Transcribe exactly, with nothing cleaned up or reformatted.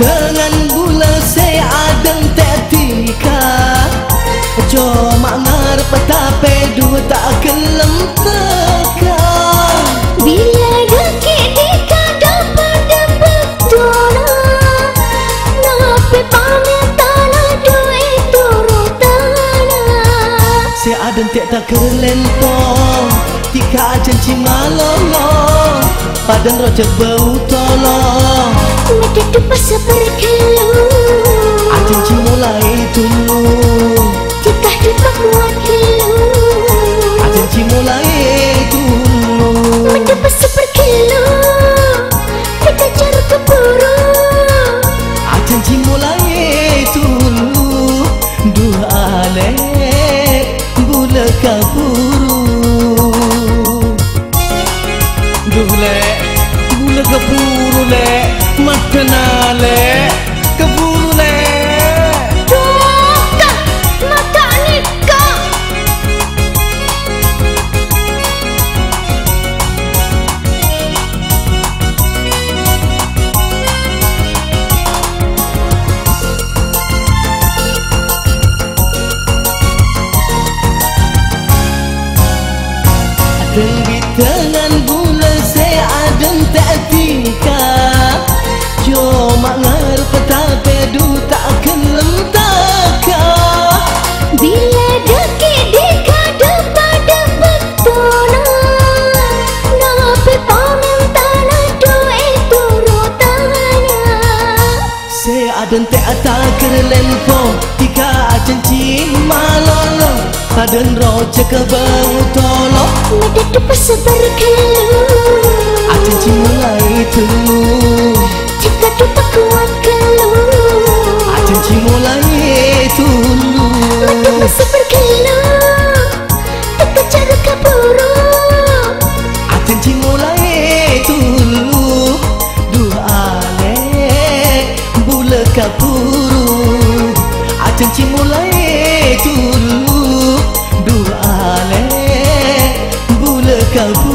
Dengan bula saya adem tetika Cuma ngarep tapi dua tak kelem teka Bila dekik dika dapat dapat dora Napi pamer tanah duit turut tanah Saya adem tak kerlentong Tika janji malolong Padan rojak bau tolong Mereka tu pasal berkelung Janji mulai tulung Tika dupa kuat kelung Janji mulai tulung Mereka pasal berkelung Kita jarak keburu Janji mulai tulung Dua alek Bula kaburu कबूरू ले मटना ले कबूरू ले डोका मटाने का Dengan dengan bulan saya adem tak Cuma ngarep tapi du tak kelem taka Bila dekik dika depa depet tona Napi pamer tanah duit turut tanah Saya adem tak kerlempo Tika janji malolo Padan roja kebau tolo Mada tu pasal berkelung Janji mulai tulung Jika tu tak kuat kelung Janji mulai tulung Mata masih berkelung Teka cara kaburu Janji mulai tulung Dua alek Bula kaburu Janji mulai tulung Dua alek Bula kaburu